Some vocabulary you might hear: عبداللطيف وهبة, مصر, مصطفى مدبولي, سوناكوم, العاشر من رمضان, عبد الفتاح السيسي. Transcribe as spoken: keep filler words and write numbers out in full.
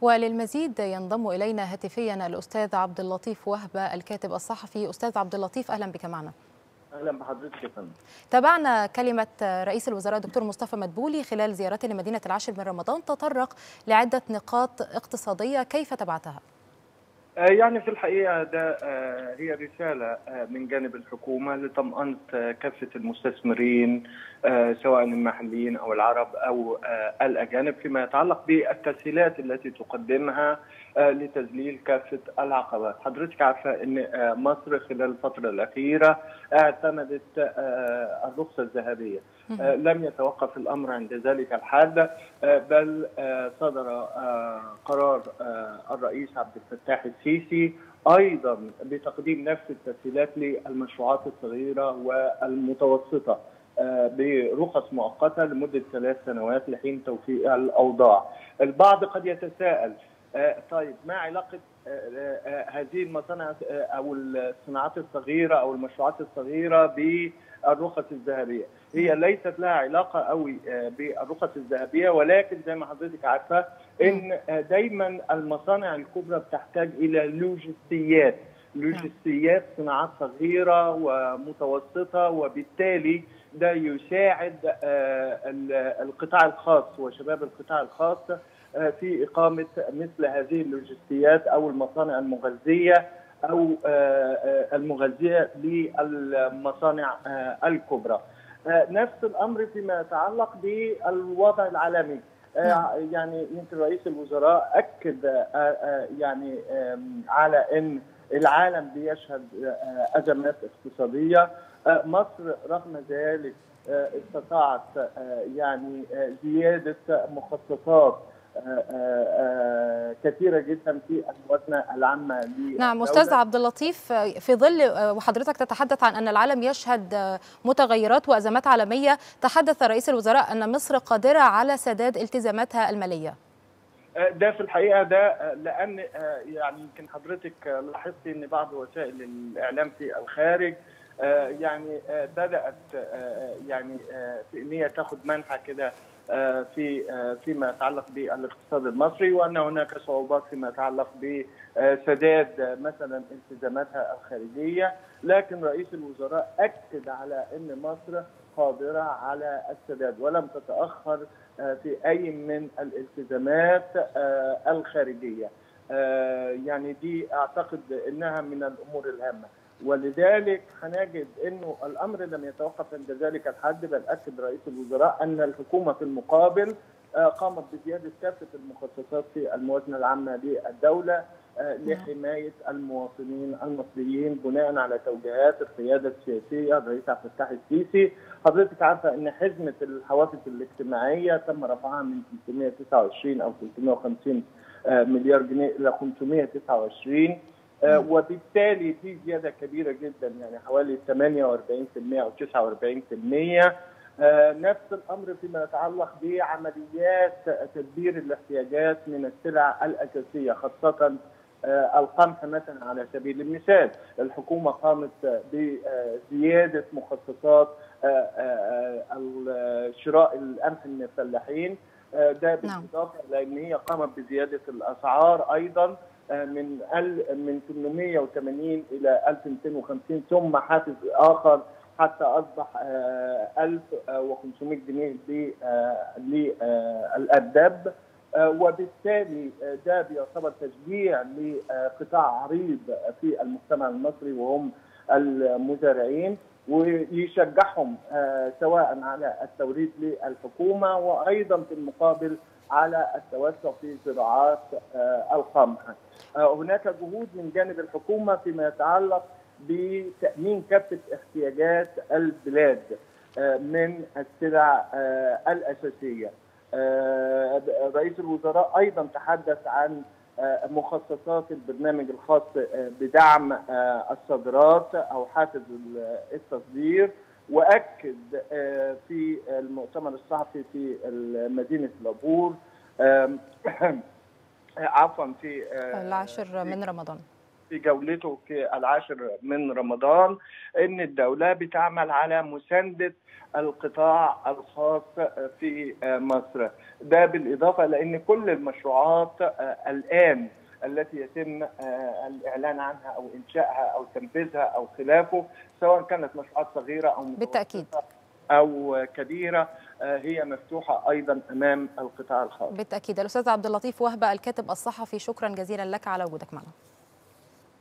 وللمزيد ينضم إلينا هاتفيا الأستاذ عبداللطيف وهبة الكاتب الصحفي. أستاذ عبداللطيف أهلا بك معنا. أهلا بحضرتك يا فندم. تابعنا كلمة رئيس الوزراء الدكتور مصطفى مدبولي خلال زيارته لمدينة العاشر من رمضان، تطرق لعدة نقاط اقتصادية، كيف تبعتها؟ يعني في الحقيقة ده هي رسالة من جانب الحكومة لطمأنة كافة المستثمرين سواء المحليين أو العرب أو الأجانب فيما يتعلق بالتسهيلات التي تقدمها لتذليل كافة العقبات. حضرتك عارفة أن مصر خلال الفترة الأخيرة اعتمدت الرخصة الذهبية، لم يتوقف الأمر عند ذلك الحد، بل صدر قرار الرئيس عبد الفتاح السيسي أيضا بتقديم نفس التسهيلات للمشروعات الصغيرة والمتوسطة برخص مؤقتة لمدة ثلاث سنوات لحين توفيق الأوضاع. البعض قد يتساءل طيب ما علاقة هذه المصانع أو الصناعات الصغيرة أو المشروعات الصغيرة بالرخص الذهبية؟ هي ليست لها علاقة قوي بالرخص الذهبية، ولكن زي ما حضرتك عارفة إن دايما المصانع الكبرى بتحتاج إلى لوجستيات لوجستيات صناعات صغيرة ومتوسطة، وبالتالي ده يساعد القطاع الخاص وشباب القطاع الخاص في إقامة مثل هذه اللوجستيات أو المصانع المغذية أو المغذية للمصانع الكبرى. نفس الأمر فيما يتعلق بالوضع العالمي، يعني يمكن رئيس الوزراء أكد يعني على أن العالم بيشهد أزمات اقتصادية، مصر رغم ذلك استطاعت يعني زيادة مخصصات كثيرة جدا في أسواقنا العامة. نعم أستاذ عبداللطيف، في ظل وحضرتك تتحدث عن أن العالم يشهد متغيرات وأزمات عالمية، تحدث رئيس الوزراء أن مصر قادرة على سداد التزاماتها المالية. ده في الحقيقة ده لأن يعني يمكن حضرتك لاحظتي أن بعض وسائل الإعلام في الخارج يعني بدأت يعني أن هي تاخد منحة كده في فيما يتعلق بالاقتصاد المصري، وان هناك صعوبات فيما يتعلق بسداد مثلا التزاماتها الخارجيه، لكن رئيس الوزراء اكد على ان مصر قادره على السداد ولم تتاخر في اي من الالتزامات الخارجيه. يعني دي اعتقد انها من الامور الهامه، ولذلك هنجد انه الامر لم يتوقف عند ذلك الحد، بل اكد رئيس الوزراء ان الحكومه في المقابل قامت بزياده كافه المخصصات في الموازنه العامه للدوله لحمايه المواطنين المصريين بناء على توجيهات القياده السياسيه الرئيس عبد الفتاح السيسي. حضرتك عارفه ان حزمه الحوافز الاجتماعيه تم رفعها من ثلاثمائة وتسعة وعشرين او ثلاثمائة وخمسين مليار جنيه الى خمسمائة وتسعة وعشرين، وبالتالي دي زياده كبيره جدا، يعني حوالي ثمانية وأربعين بالمئة او تسعة وأربعين بالمئة. نفس الامر فيما يتعلق بعمليات تدبير الاحتياجات من السلع الاساسيه، خاصه القمح مثلا على سبيل المثال. الحكومه قامت بزياده مخصصات شراء القمح من الفلاحين، ده بالاضافه لان هي قامت بزياده الاسعار ايضا من من ثمانمائة وثمانين الى ألف ومئتين وخمسين، ثم حافز اخر حتى اصبح ألف وخمسمائة جنيه للأردب، وبالتالي ده بيعتبر تشجيع لقطاع عريض في المجتمع المصري وهم المزارعين، ويشجعهم سواء على التوريد للحكومه وايضا في المقابل على التوسع في زراعات القمح. هناك جهود من جانب الحكومه فيما يتعلق بتامين كافه احتياجات البلاد من السلع الاساسيه. رئيس الوزراء ايضا تحدث عن مخصصات البرنامج الخاص بدعم الصادرات او حافز التصدير، واكد في المؤتمر الصحفي في مدينه العبور عفوا في العاشر من رمضان في جولته كالعاشر من رمضان ان الدولة بتعمل على مساندة القطاع الخاص في مصر، ده بالاضافة لان كل المشروعات الان التي يتم الإعلان عنها أو إنشائها أو تنفيذها أو خلافه سواء كانت مشروعات صغيرة أو بالتأكيد أو كبيرة هي مفتوحة أيضا أمام القطاع الخاص. بالتأكيد. الأستاذ عبداللطيف وهبة الكاتب الصحفي، شكرا جزيلا لك على وجودك معنا.